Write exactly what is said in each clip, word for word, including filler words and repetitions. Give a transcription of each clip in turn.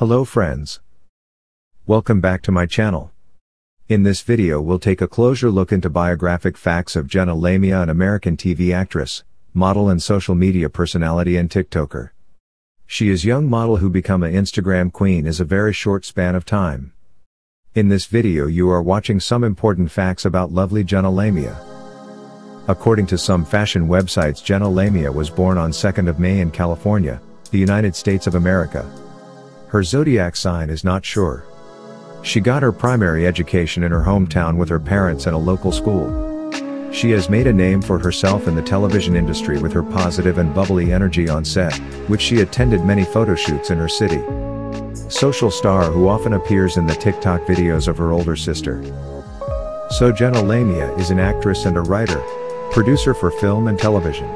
Hello friends. Welcome back to my channel. In this video we'll take a closer look into biographic facts of Jenna Lamia, an American T V actress, model and social media personality and TikToker. She is a young model who became an Instagram queen in a very short span of time. In this video you are watching some important facts about lovely Jenna Lamia. According to some fashion websites, Jenna Lamia was born on second of May in California, the United States of America. Her zodiac sign is not sure. She got her primary education in her hometown with her parents and a local school. She has made a name for herself in the television industry with her positive and bubbly energy on set, which she attended many photo shoots in her city. Social star who often appears in the TikTok videos of her older sister. So Jenna Lamia is an actress and a writer, producer for film and television.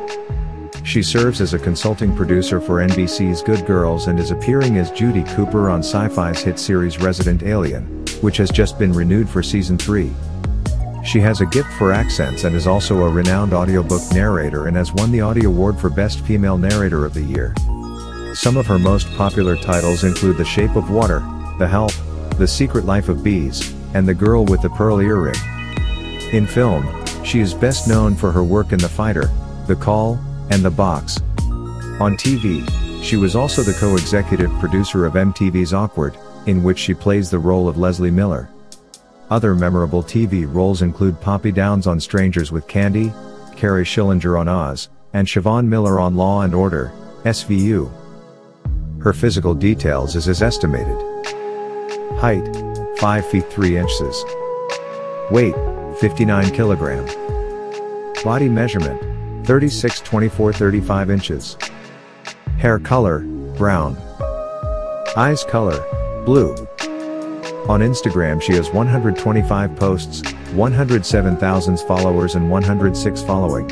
She serves as a consulting producer for N B C's Good Girls and is appearing as Judy Cooper on Sci-Fi's hit series Resident Alien, which has just been renewed for season three. She has a gift for accents and is also a renowned audiobook narrator and has won the Audie Award for Best Female Narrator of the Year. Some of her most popular titles include The Shape of Water, The Help, The Secret Life of Bees, and The Girl with the Pearl Earring. In film, she is best known for her work in The Fighter, The Call, and The Box. On T V, she was also the co-executive producer of M T V's Awkward, in which she plays the role of Lesley Miller. Other memorable T V roles include Poppy Downs on Strangers with Candy, Carrie Schillinger on Oz, and Siobhan Miller on Law and Order, S V U. Her physical details is as estimated. Height, five feet three inches. Weight, fifty-nine kilograms. Body measurement, thirty-six, twenty-four, thirty-five inches. Hair color, brown. Eyes color, blue. On Instagram she has one hundred twenty-five posts, one hundred seven thousand followers and one hundred six following.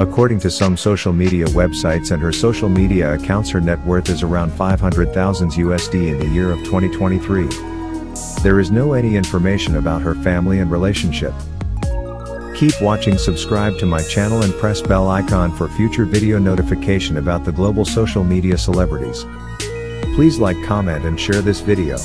According to some social media websites and her social media accounts, her net worth is around five hundred thousand U S D in the year of twenty twenty-three. There is no any information about her family and relationship. Keep watching, subscribe to my channel and press bell icon for future video notification about the global social media celebrities. Please like, comment and share this video.